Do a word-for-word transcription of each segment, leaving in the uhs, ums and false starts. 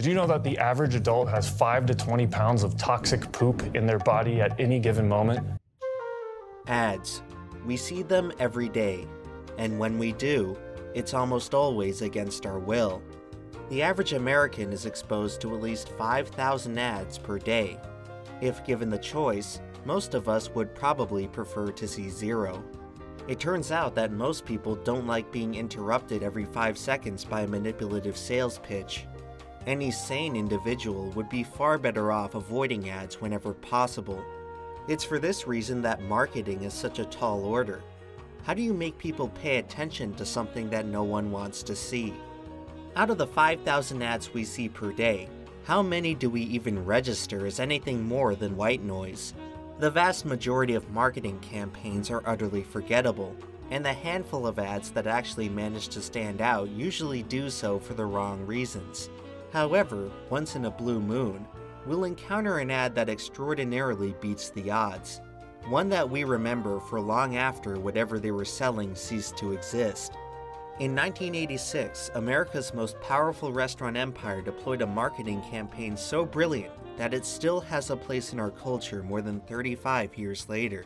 Did you know that the average adult has five to twenty pounds of toxic poop in their body at any given moment? Ads. We see them every day, and when we do, it's almost always against our will. The average American is exposed to at least five thousand ads per day. If given the choice, most of us would probably prefer to see zero. It turns out that most people don't like being interrupted every five seconds by a manipulative sales pitch. Any sane individual would be far better off avoiding ads whenever possible. It's for this reason that marketing is such a tall order. How do you make people pay attention to something that no one wants to see? Out of the five thousand ads we see per day, how many do we even register as anything more than white noise? The vast majority of marketing campaigns are utterly forgettable, and the handful of ads that actually manage to stand out usually do so for the wrong reasons. However, once in a blue moon, we'll encounter an ad that extraordinarily beats the odds, one that we remember for long after whatever they were selling ceased to exist. In nineteen eighty-six, America's most powerful restaurant empire deployed a marketing campaign so brilliant that it still has a place in our culture more than thirty-five years later.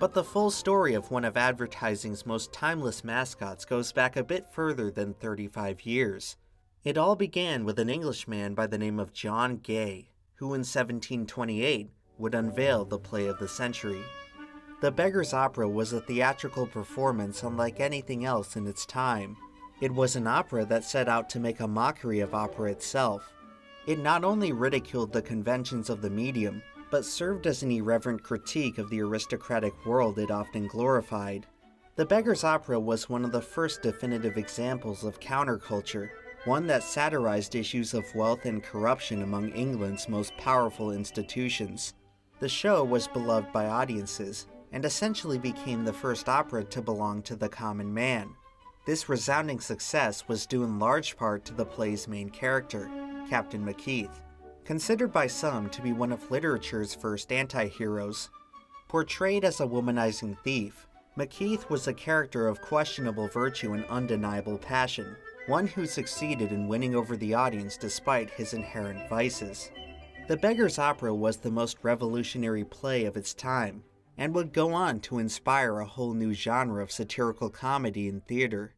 But the full story of one of advertising's most timeless mascots goes back a bit further than thirty-five years. It all began with an Englishman by the name of John Gay, who in seventeen twenty-eight would unveil the play of the century. The Beggar's Opera was a theatrical performance unlike anything else in its time. It was an opera that set out to make a mockery of opera itself. It not only ridiculed the conventions of the medium, but served as an irreverent critique of the aristocratic world it often glorified. The Beggar's Opera was one of the first definitive examples of counterculture, one that satirized issues of wealth and corruption among England's most powerful institutions. The show was beloved by audiences, and essentially became the first opera to belong to the common man. This resounding success was due in large part to the play's main character, Captain Macheath, considered by some to be one of literature's first anti-heroes. Portrayed as a womanizing thief, Macheath was a character of questionable virtue and undeniable passion, one who succeeded in winning over the audience despite his inherent vices. The Beggar's Opera was the most revolutionary play of its time, and would go on to inspire a whole new genre of satirical comedy in theater.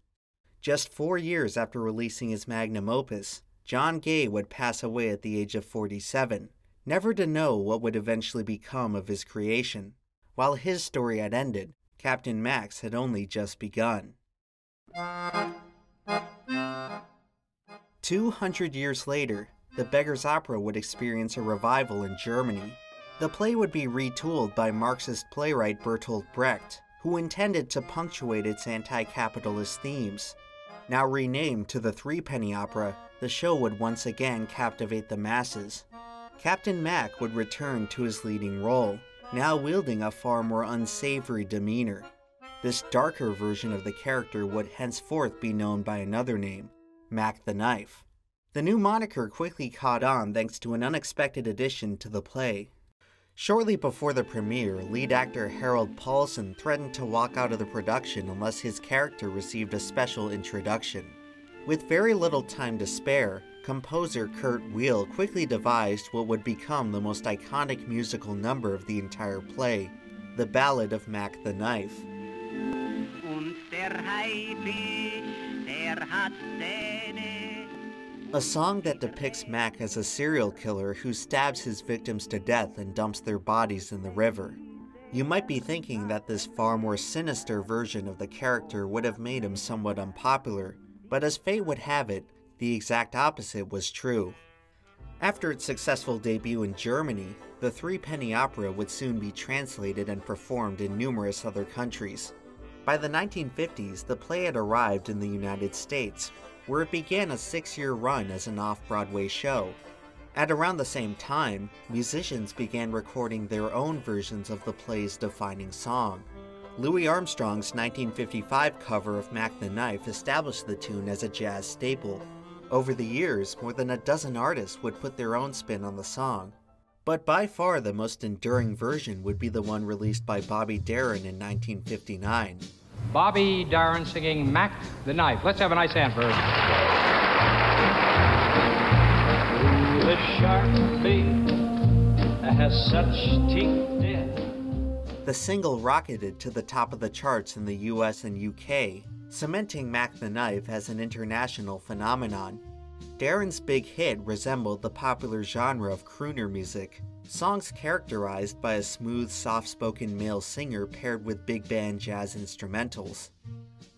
Just four years after releasing his magnum opus, John Gay would pass away at the age of forty-seven, never to know what would eventually become of his creation. While his story had ended, Captain Max had only just begun. Two hundred years later, the Beggar's Opera would experience a revival in Germany. The play would be retooled by Marxist playwright Bertolt Brecht, who intended to punctuate its anti-capitalist themes. Now renamed to The Threepenny Opera, the show would once again captivate the masses. Captain Mac would return to his leading role, now wielding a far more unsavory demeanor. This darker version of the character would henceforth be known by another name, Mac the Knife. The new moniker quickly caught on thanks to an unexpected addition to the play. Shortly before the premiere, lead actor Harold Paulson threatened to walk out of the production unless his character received a special introduction. With very little time to spare, composer Kurt Weill quickly devised what would become the most iconic musical number of the entire play, the Ballad of Mac the Knife. A song that depicts Mac as a serial killer who stabs his victims to death and dumps their bodies in the river. You might be thinking that this far more sinister version of the character would have made him somewhat unpopular, but as fate would have it, the exact opposite was true. After its successful debut in Germany, the Threepenny Opera would soon be translated and performed in numerous other countries. By the nineteen fifties, the play had arrived in the United States, where it began a six-year run as an off-Broadway show. At around the same time, musicians began recording their own versions of the play's defining song. Louis Armstrong's nineteen fifty-five cover of Mac the Knife established the tune as a jazz staple. Over the years, more than a dozen artists would put their own spin on the song. But by far the most enduring version would be the one released by Bobby Darin in nineteen fifty-nine. Bobby Darin singing Mac the Knife. Let's have a nice hand for him. sharp beak that has such teeth did. The single rocketed to the top of the charts in the U S and U K, cementing Mac the Knife as an international phenomenon. Darin's big hit resembled the popular genre of crooner music, songs characterized by a smooth, soft-spoken male singer paired with big band jazz instrumentals.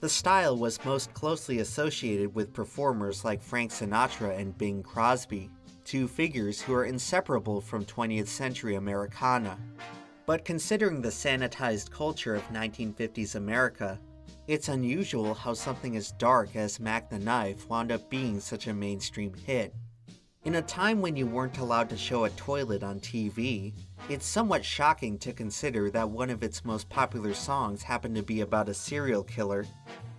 The style was most closely associated with performers like Frank Sinatra and Bing Crosby, two figures who are inseparable from twentieth century Americana. But considering the sanitized culture of nineteen fifties America, it's unusual how something as dark as Mac the Knife wound up being such a mainstream hit. In a time when you weren't allowed to show a toilet on T V, it's somewhat shocking to consider that one of its most popular songs happened to be about a serial killer.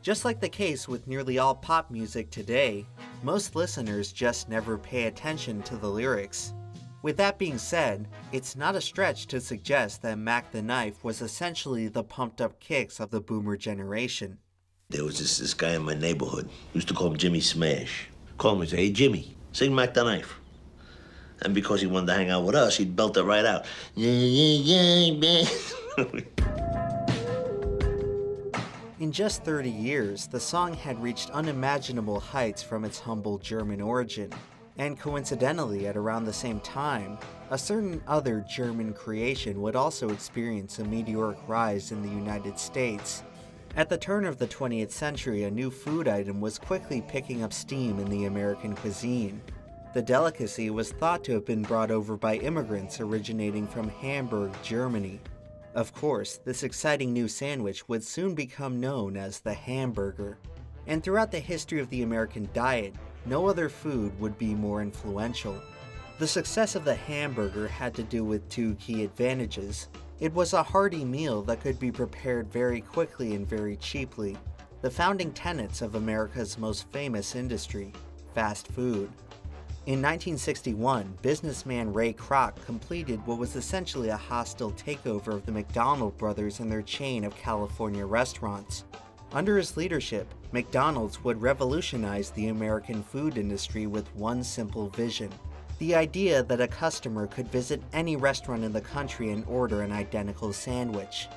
Just like the case with nearly all pop music today, most listeners just never pay attention to the lyrics. With that being said, it's not a stretch to suggest that Mac the Knife was essentially the pumped-up kicks of the boomer generation. There was this, this guy in my neighborhood. We used to call him Jimmy Smash. Call him and say, hey, Jimmy, sing Mac the Knife. And because he wanted to hang out with us, he'd belt it right out. In just thirty years, the song had reached unimaginable heights from its humble German origin. And coincidentally, at around the same time, a certain other German creation would also experience a meteoric rise in the United States. At the turn of the twentieth century, a new food item was quickly picking up steam in the American cuisine. The delicacy was thought to have been brought over by immigrants originating from Hamburg, Germany. Of course, this exciting new sandwich would soon become known as the hamburger. And throughout the history of the American diet, no other food would be more influential. The success of the hamburger had to do with two key advantages. It was a hearty meal that could be prepared very quickly and very cheaply, the founding tenets of America's most famous industry, fast food. In nineteen sixty-one, businessman Ray Kroc completed what was essentially a hostile takeover of the McDonald brothers and their chain of California restaurants. Under his leadership, McDonald's would revolutionize the American food industry with one simple vision: the idea that a customer could visit any restaurant in the country and order an identical sandwich.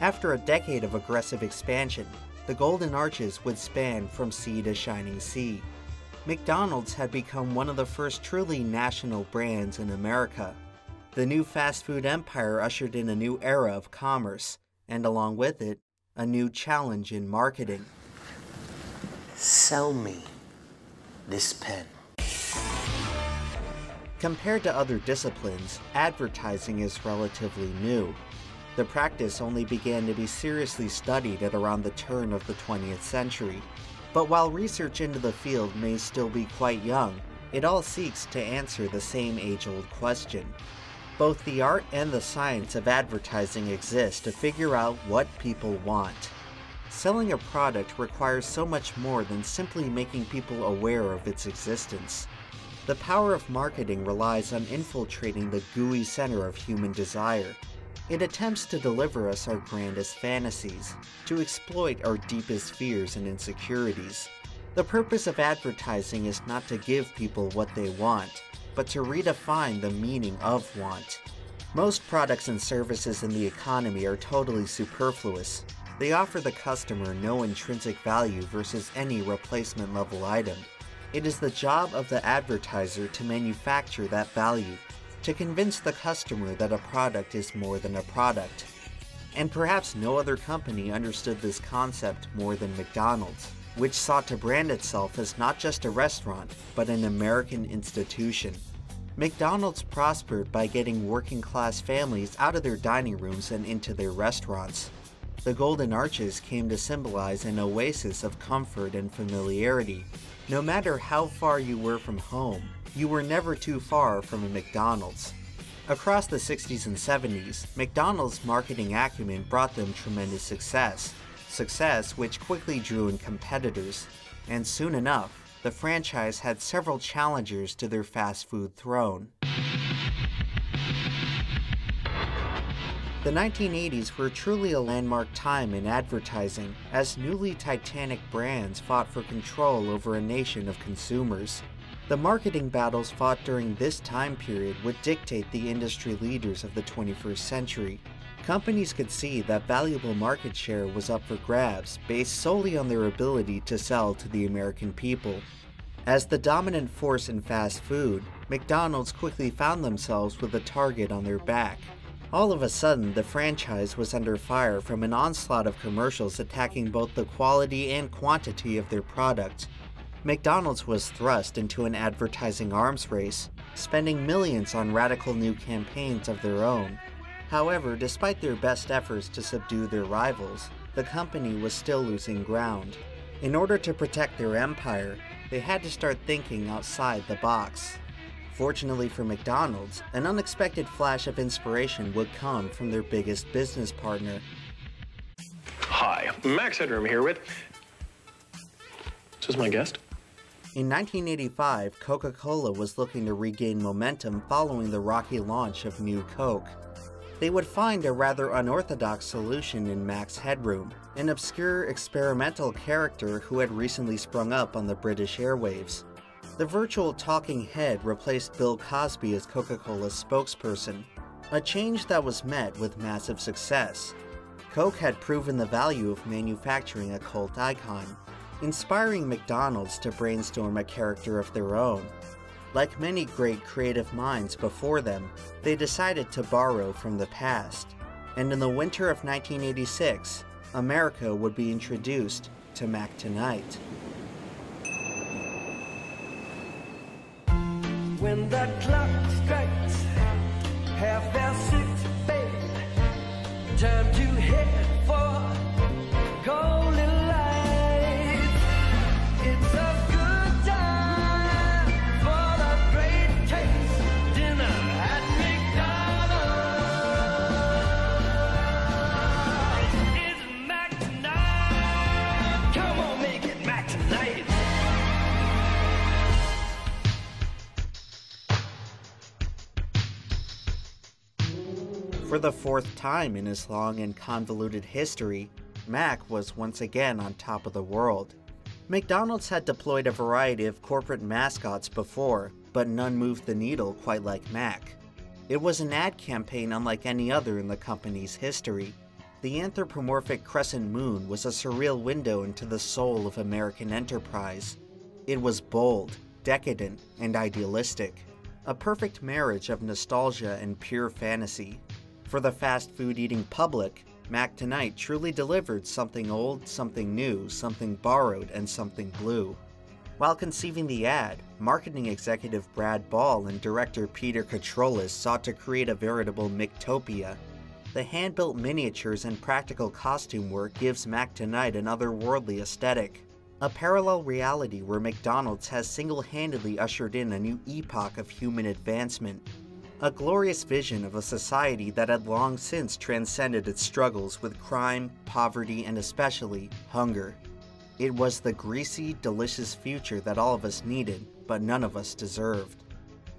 After a decade of aggressive expansion, the Golden Arches would span from sea to shining sea. McDonald's had become one of the first truly national brands in America. The new fast food empire ushered in a new era of commerce, and along with it, a new challenge in marketing. Sell me this pen. Compared to other disciplines, advertising is relatively new. The practice only began to be seriously studied at around the turn of the twentieth century. But while research into the field may still be quite young, it all seeks to answer the same age-old question. Both the art and the science of advertising exist to figure out what people want. Selling a product requires so much more than simply making people aware of its existence. The power of marketing relies on infiltrating the gooey center of human desire. It attempts to deliver us our grandest fantasies, to exploit our deepest fears and insecurities. The purpose of advertising is not to give people what they want, but to redefine the meaning of want. Most products and services in the economy are totally superfluous. They offer the customer no intrinsic value versus any replacement level item. It is the job of the advertiser to manufacture that value, to convince the customer that a product is more than a product. And perhaps no other company understood this concept more than McDonald's, which sought to brand itself as not just a restaurant, but an American institution. McDonald's prospered by getting working-class families out of their dining rooms and into their restaurants. The Golden Arches came to symbolize an oasis of comfort and familiarity. No matter how far you were from home, you were never too far from a McDonald's. Across the sixties and seventies, McDonald's marketing acumen brought them tremendous success. Success which quickly drew in competitors, and soon enough, the franchise had several challengers to their fast food throne. The nineteen eighties were truly a landmark time in advertising, as newly titanic brands fought for control over a nation of consumers. The marketing battles fought during this time period would dictate the industry leaders of the twenty-first century. Companies could see that valuable market share was up for grabs based solely on their ability to sell to the American people. As the dominant force in fast food, McDonald's quickly found themselves with a target on their back. All of a sudden, the franchise was under fire from an onslaught of commercials attacking both the quality and quantity of their products. McDonald's was thrust into an advertising arms race, spending millions on radical new campaigns of their own. However, despite their best efforts to subdue their rivals, the company was still losing ground. In order to protect their empire, they had to start thinking outside the box. Fortunately for McDonald's, an unexpected flash of inspiration would come from their biggest business partner. Hi, Max Headroom here with... This is my guest. In nineteen eighty-five, Coca-Cola was looking to regain momentum following the rocky launch of New Coke. They would find a rather unorthodox solution in Max Headroom, an obscure experimental character who had recently sprung up on the British airwaves. The virtual talking head replaced Bill Cosby as Coca-Cola's spokesperson, a change that was met with massive success. Coke had proven the value of manufacturing a cult icon, inspiring McDonald's to brainstorm a character of their own. Like many great creative minds before them, they decided to borrow from the past. And in the winter of nineteen eighty-six, America would be introduced to Mac Tonight. When the clock strikes half past six, babe, time to hit for golden light. It's a good time for the great taste dinner at McDonald's. It's Mac Tonight. Come on, make it Mac Tonight. For the fourth time in his long and convoluted history, Mac was once again on top of the world. McDonald's had deployed a variety of corporate mascots before, but none moved the needle quite like Mac. It was an ad campaign unlike any other in the company's history. The anthropomorphic crescent moon was a surreal window into the soul of American enterprise. It was bold, decadent, and idealistic, a perfect marriage of nostalgia and pure fantasy. For the fast food eating public, Mac Tonight truly delivered something old, something new, something borrowed, and something blue. While conceiving the ad, marketing executive Brad Ball and director Peter Catrolis sought to create a veritable Mictopia. The hand-built miniatures and practical costume work gives Mac Tonight an otherworldly aesthetic, a parallel reality where McDonald's has single-handedly ushered in a new epoch of human advancement. A glorious vision of a society that had long since transcended its struggles with crime, poverty, and especially hunger. It was the greasy, delicious future that all of us needed, but none of us deserved.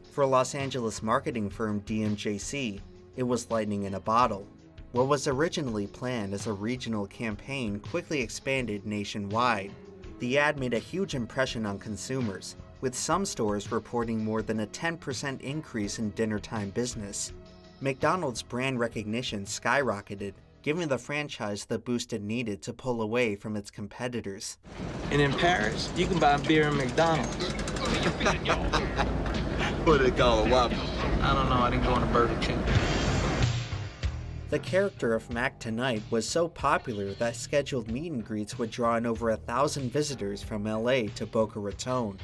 For Los Angeles marketing firm D M J C, it was lightning in a bottle. What was originally planned as a regional campaign quickly expanded nationwide. The ad made a huge impression on consumers, with some stores reporting more than a ten percent increase in dinnertime business. McDonald's brand recognition skyrocketed, giving the franchise the boost it needed to pull away from its competitors. And in Paris, you can buy beer at McDonald's. What do they call a Whopper? I don't know, I didn't go on a Burger King. The character of Mac Tonight was so popular that scheduled meet and greets would draw in over a thousand visitors from L A to Boca Raton.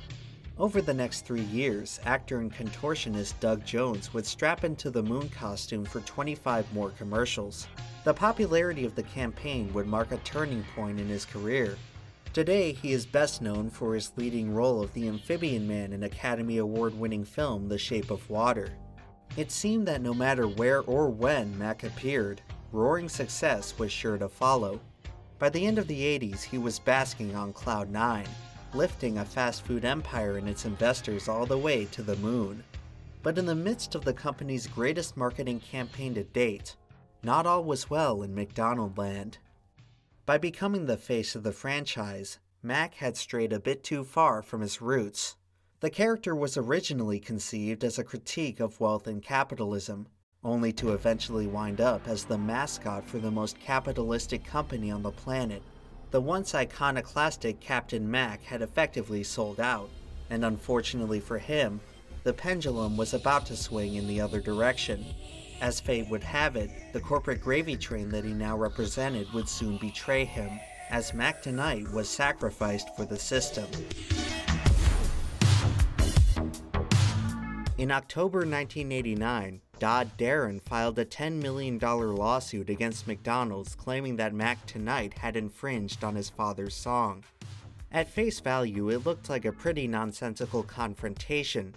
Over the next three years, actor and contortionist Doug Jones would strap into the moon costume for twenty-five more commercials. The popularity of the campaign would mark a turning point in his career. Today, he is best known for his leading role of the amphibian man in Academy Award-winning film The Shape of Water. It seemed that no matter where or when Mac appeared, roaring success was sure to follow. By the end of the eighties, he was basking on cloud nine, lifting a fast food empire and its investors all the way to the moon. But in the midst of the company's greatest marketing campaign to date, not all was well in McDonald land. By becoming the face of the franchise, Mac had strayed a bit too far from his roots. The character was originally conceived as a critique of wealth and capitalism, only to eventually wind up as the mascot for the most capitalistic company on the planet. The once iconoclastic Captain Mac had effectively sold out, and unfortunately for him, the pendulum was about to swing in the other direction. As fate would have it, the corporate gravy train that he now represented would soon betray him, as Mac Tonight was sacrificed for the system. In October nineteen eighty-nine, Dodd Darin filed a ten million dollar lawsuit against McDonald's claiming that Mac Tonight had infringed on his father's song. At face value, it looked like a pretty nonsensical confrontation.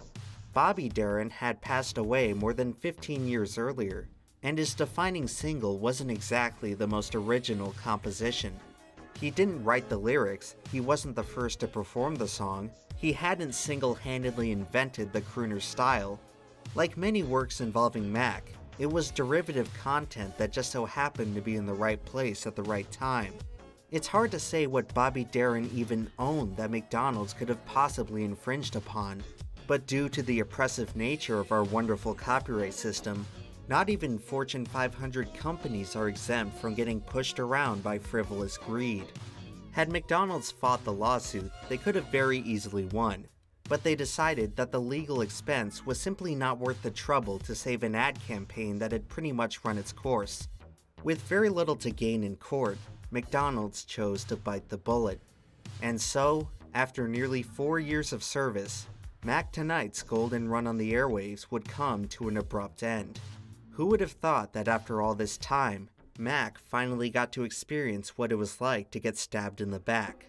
Bobby Darin had passed away more than fifteen years earlier, and his defining single wasn't exactly the most original composition. He didn't write the lyrics, he wasn't the first to perform the song, he hadn't single-handedly invented the crooner style. Like many works involving Mac, it was derivative content that just so happened to be in the right place at the right time. It's hard to say what Bobby Darin even owned that McDonald's could have possibly infringed upon, but due to the oppressive nature of our wonderful copyright system, not even Fortune five hundred companies are exempt from getting pushed around by frivolous greed. Had McDonald's fought the lawsuit, they could have very easily won, but they decided that the legal expense was simply not worth the trouble to save an ad campaign that had pretty much run its course. With very little to gain in court, McDonald's chose to bite the bullet. And so, after nearly four years of service, Mac Tonight's golden run on the airwaves would come to an abrupt end. Who would have thought that after all this time, Mac finally got to experience what it was like to get stabbed in the back?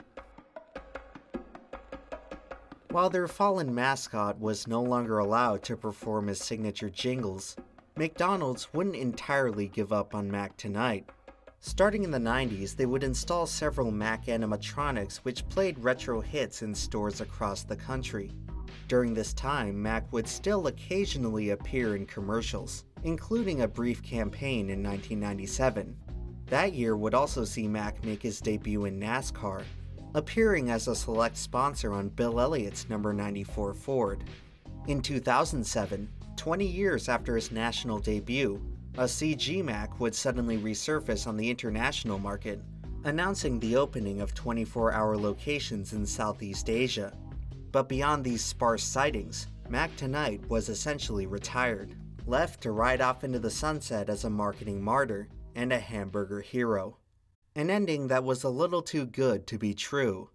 While their fallen mascot was no longer allowed to perform his signature jingles, McDonald's wouldn't entirely give up on Mac Tonight. Starting in the nineties, they would install several Mac animatronics which played retro hits in stores across the country. During this time, Mac would still occasionally appear in commercials, including a brief campaign in nineteen ninety-seven. That year would also see Mac make his debut in NASCAR, appearing as a select sponsor on Bill Elliott's number ninety-four Ford. In two thousand seven, twenty years after his national debut, a C G Mac would suddenly resurface on the international market, announcing the opening of twenty-four hour locations in Southeast Asia. But beyond these sparse sightings, Mac Tonight was essentially retired, left to ride off into the sunset as a marketing martyr and a hamburger hero. An ending that was a little too good to be true.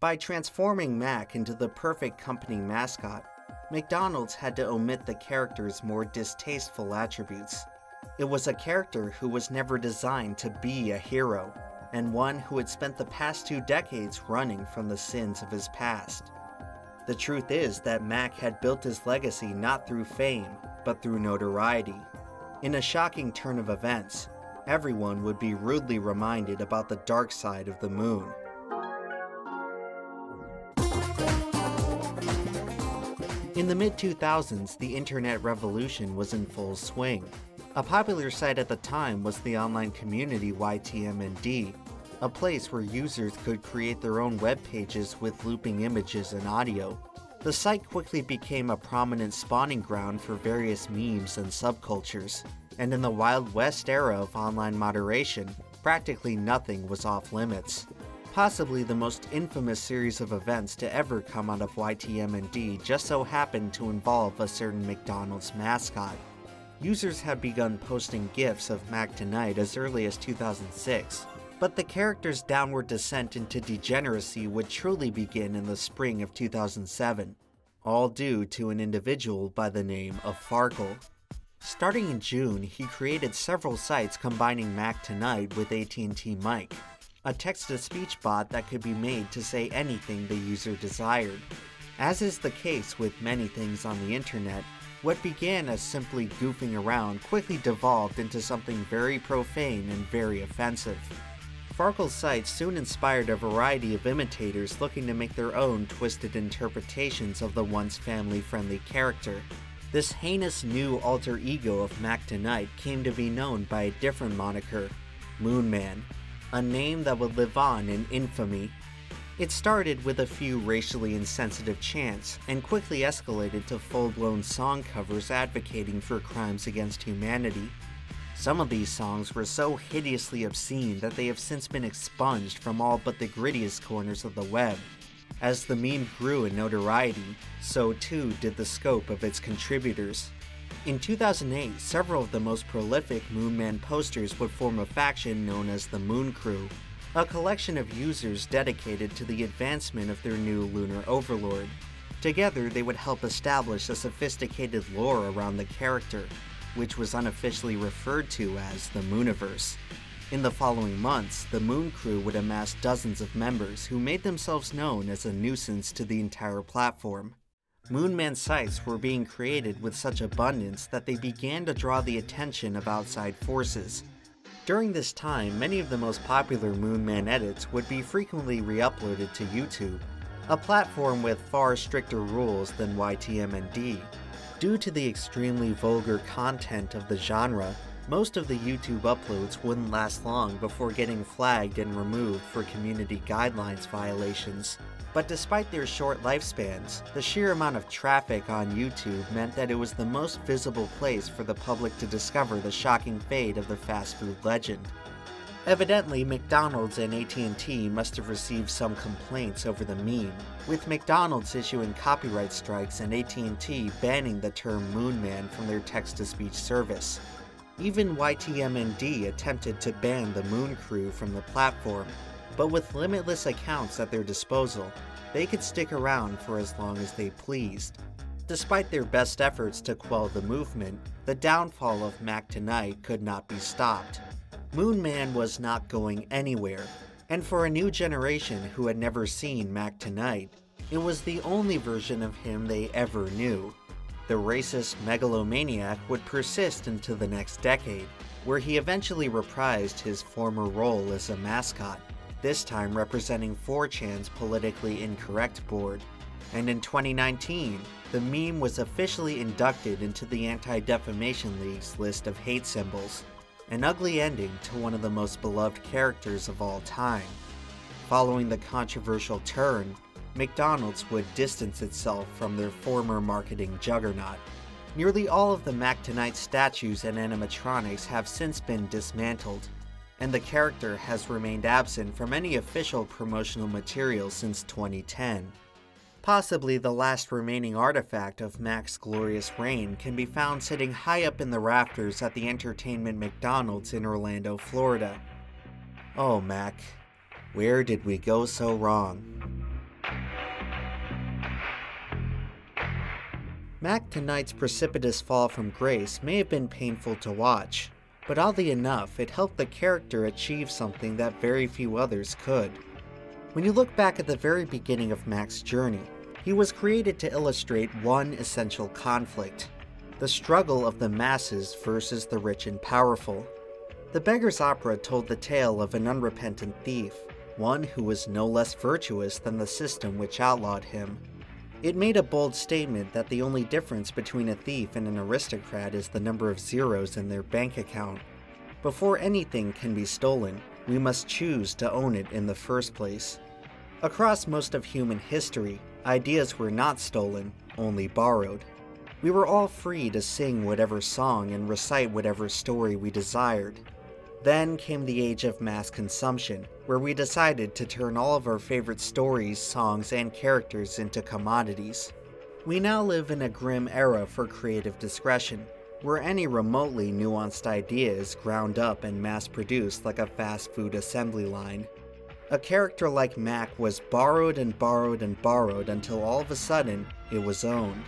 By transforming Mac into the perfect company mascot, McDonald's had to omit the character's more distasteful attributes. It was a character who was never designed to be a hero, and one who had spent the past two decades running from the sins of his past. The truth is that Mac had built his legacy not through fame, but through notoriety. In a shocking turn of events, everyone would be rudely reminded about the dark side of the moon. In the mid two thousands, the internet revolution was in full swing. A popular site at the time was the online community Y T M N D, a place where users could create their own web pages with looping images and audio. The site quickly became a prominent spawning ground for various memes and subcultures, and in the Wild West era of online moderation, practically nothing was off limits. Possibly the most infamous series of events to ever come out of Y T M N D just so happened to involve a certain McDonald's mascot. Users had begun posting GIFs of Mac Tonight as early as two thousand six, but the character's downward descent into degeneracy would truly begin in the spring of two thousand seven, all due to an individual by the name of Farkle. Starting in June, he created several sites combining Mac Tonight with A T and T Mike, a text-to-speech bot that could be made to say anything the user desired. As is the case with many things on the internet, what began as simply goofing around quickly devolved into something very profane and very offensive. Farkle's site soon inspired a variety of imitators looking to make their own twisted interpretations of the once family-friendly character. This heinous new alter ego of Mac Tonight came to be known by a different moniker, Moonman, a name that would live on in infamy. It started with a few racially insensitive chants and quickly escalated to full-blown song covers advocating for crimes against humanity. Some of these songs were so hideously obscene that they have since been expunged from all but the grittiest corners of the web. As the meme grew in notoriety, so too did the scope of its contributors. In two thousand eight, several of the most prolific Moonman posters would form a faction known as the Moon Crew, a collection of users dedicated to the advancement of their new lunar overlord. Together, they would help establish a sophisticated lore around the character, which was unofficially referred to as the Mooniverse. In the following months, the Moon Crew would amass dozens of members who made themselves known as a nuisance to the entire platform. Moonman sites were being created with such abundance that they began to draw the attention of outside forces. During this time, many of the most popular Moonman edits would be frequently re-uploaded to YouTube, a platform with far stricter rules than Y T M N D. Due to the extremely vulgar content of the genre, most of the YouTube uploads wouldn't last long before getting flagged and removed for community guidelines violations. But despite their short lifespans, the sheer amount of traffic on YouTube meant that it was the most visible place for the public to discover the shocking fate of the fast food legend. Evidently, McDonald's and A T and T must have received some complaints over the meme, with McDonald's issuing copyright strikes and A T and T banning the term Moonman from their text-to-speech service. Even Y T M N D attempted to ban the Moon Crew from the platform, but with limitless accounts at their disposal, they could stick around for as long as they pleased. Despite their best efforts to quell the movement, the downfall of Mac Tonight could not be stopped. Moonman was not going anywhere, and for a new generation who had never seen Mac Tonight, it was the only version of him they ever knew. The racist megalomaniac would persist into the next decade, where he eventually reprised his former role as a mascot, this time representing four chan's politically incorrect board. And in twenty nineteen, the meme was officially inducted into the Anti-Defamation League's list of hate symbols, an ugly ending to one of the most beloved characters of all time. Following the controversial turn, McDonald's would distance itself from their former marketing juggernaut. Nearly all of the Mac Tonight statues and animatronics have since been dismantled, and the character has remained absent from any official promotional material since twenty ten. Possibly the last remaining artifact of Mac's glorious reign can be found sitting high up in the rafters at the Entertainment McDonald's in Orlando, Florida. Oh, Mac, where did we go so wrong? Mac Tonight's precipitous fall from grace may have been painful to watch, but oddly enough, it helped the character achieve something that very few others could. When you look back at the very beginning of Mac's journey, he was created to illustrate one essential conflict: the struggle of the masses versus the rich and powerful. The Beggar's Opera told the tale of an unrepentant thief, one who was no less virtuous than the system which outlawed him. It made a bold statement that the only difference between a thief and an aristocrat is the number of zeros in their bank account. Before anything can be stolen, we must choose to own it in the first place. Across most of human history, ideas were not stolen, only borrowed. We were all free to sing whatever song and recite whatever story we desired. Then came the age of mass consumption, where we decided to turn all of our favorite stories, songs, and characters into commodities. We now live in a grim era for creative discretion, where any remotely nuanced idea is ground up and mass-produced like a fast food assembly line. A character like Mac was borrowed and borrowed and borrowed until all of a sudden, it was owned.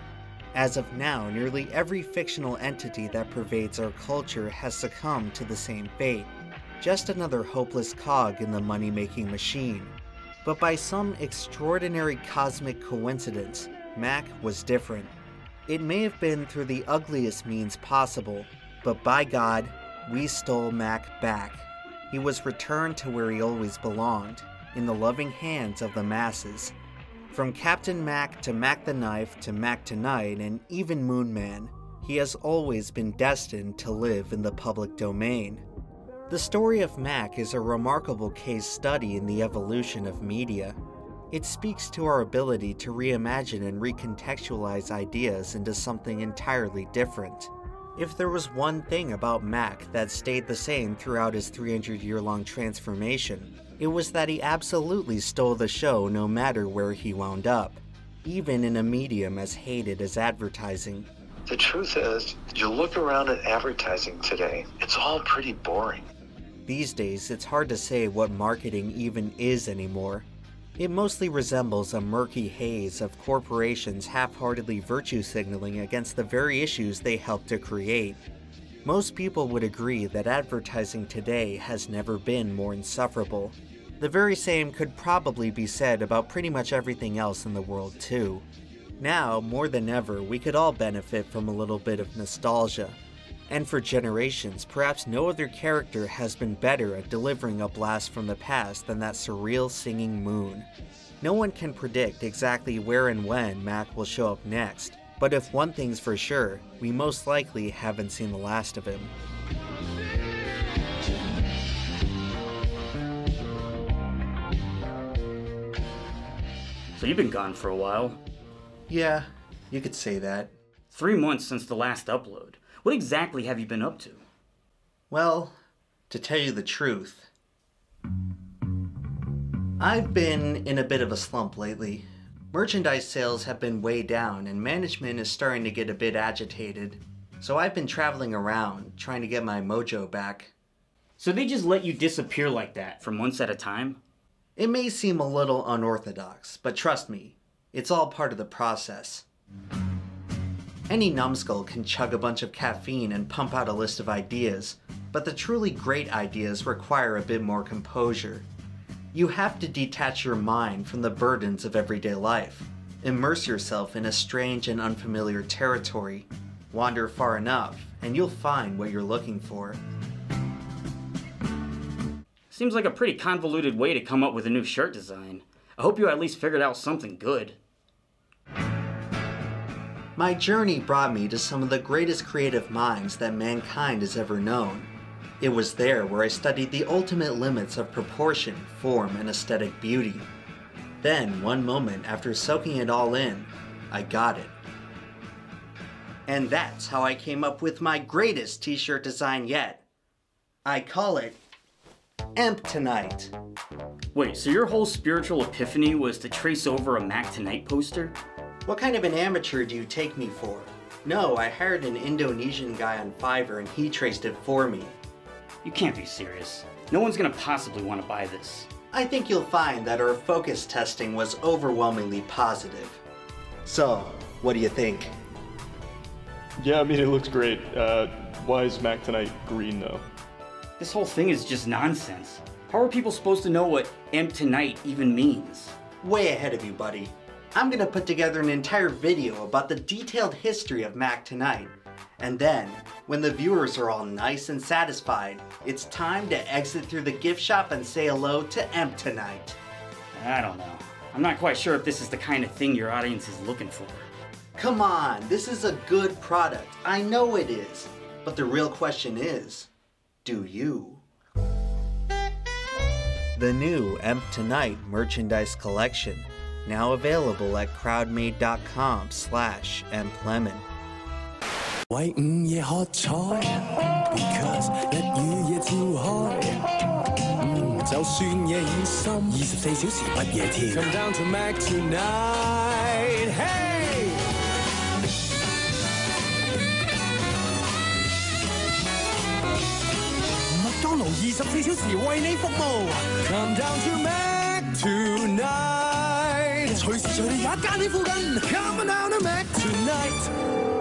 As of now, nearly every fictional entity that pervades our culture has succumbed to the same fate, just another hopeless cog in the money-making machine. But by some extraordinary cosmic coincidence, Mac was different. It may have been through the ugliest means possible, but by God, we stole Mac back. He was returned to where he always belonged, in the loving hands of the masses. From Captain Mac to Mac the Knife to Mac Tonight and even Moonman, he has always been destined to live in the public domain. The story of Mac is a remarkable case study in the evolution of media. It speaks to our ability to reimagine and recontextualize ideas into something entirely different. If there was one thing about Mac that stayed the same throughout his three hundred year long transformation, it was that he absolutely stole the show no matter where he wound up, even in a medium as hated as advertising. The truth is, you look around at advertising today, it's all pretty boring. These days, it's hard to say what marketing even is anymore. It mostly resembles a murky haze of corporations half-heartedly virtue signaling against the very issues they helped to create. Most people would agree that advertising today has never been more insufferable. The very same could probably be said about pretty much everything else in the world too. Now, more than ever, we could all benefit from a little bit of nostalgia. And for generations, perhaps no other character has been better at delivering a blast from the past than that surreal singing Moon. No one can predict exactly where and when Mac will show up next, but if one thing's for sure, we most likely haven't seen the last of him. So you've been gone for a while. Yeah, you could say that. Three months since the last upload. What exactly have you been up to? Well, to tell you the truth, I've been in a bit of a slump lately. Merchandise sales have been way down and management is starting to get a bit agitated. So I've been traveling around, trying to get my mojo back. So they just let you disappear like that for months at a time? It may seem a little unorthodox, but trust me, it's all part of the process. Any numbskull can chug a bunch of caffeine and pump out a list of ideas, but the truly great ideas require a bit more composure. You have to detach your mind from the burdens of everyday life, immerse yourself in a strange and unfamiliar territory, wander far enough, and you'll find what you're looking for. Seems like a pretty convoluted way to come up with a new shirt design. I hope you at least figured out something good. My journey brought me to some of the greatest creative minds that mankind has ever known. It was there where I studied the ultimate limits of proportion, form, and aesthetic beauty. Then, one moment after soaking it all in, I got it. And that's how I came up with my greatest t-shirt design yet. I call it Emp Tonight. Wait, so your whole spiritual epiphany was to trace over a Mac Tonight poster? What kind of an amateur do you take me for? No, I hired an Indonesian guy on Fiverr and he traced it for me. You can't be serious. No one's gonna possibly want to buy this. I think you'll find that our focus testing was overwhelmingly positive. So, what do you think? Yeah, I mean, it looks great. Uh, why is Mac Tonight green, though? This whole thing is just nonsense. How are people supposed to know what Emp Tonight even means? Way ahead of you, buddy. I'm gonna put together an entire video about the detailed history of Mac Tonight. And then, when the viewers are all nice and satisfied, it's time to exit through the gift shop and say hello to Emp Tonight. I don't know. I'm not quite sure if this is the kind of thing your audience is looking for. Come on, this is a good product. I know it is. But the real question is, do you? The new Emp Tonight merchandise collection. Now available at crowdmade.com slash EmpLemon. Waiting your hot toy because that you get too high. So soon you hear some easy faces, but yet here. Come down to Mac Tonight. Hey! McDonald's twenty-four小時為你服務. Come down to Mac Tonight. Come down to Mac Tonight.